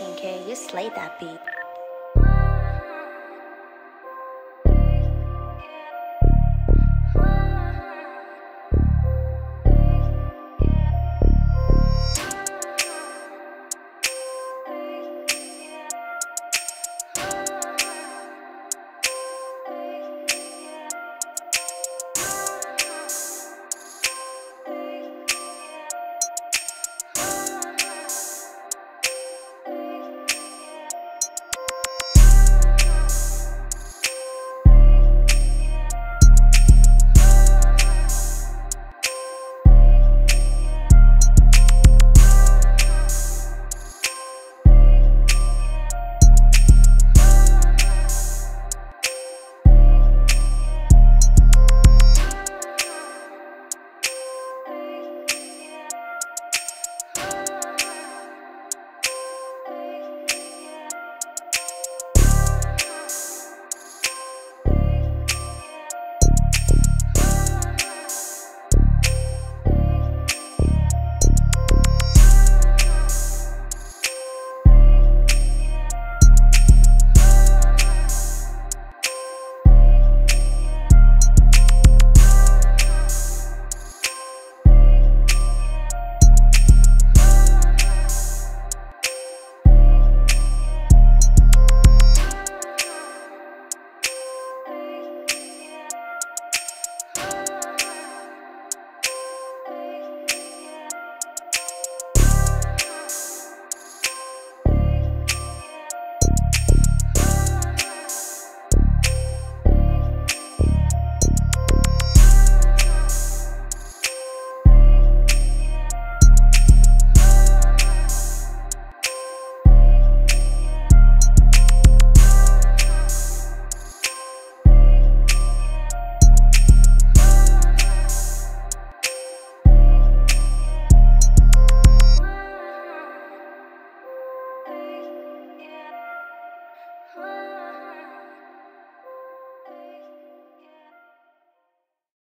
King K, you slayed that beat.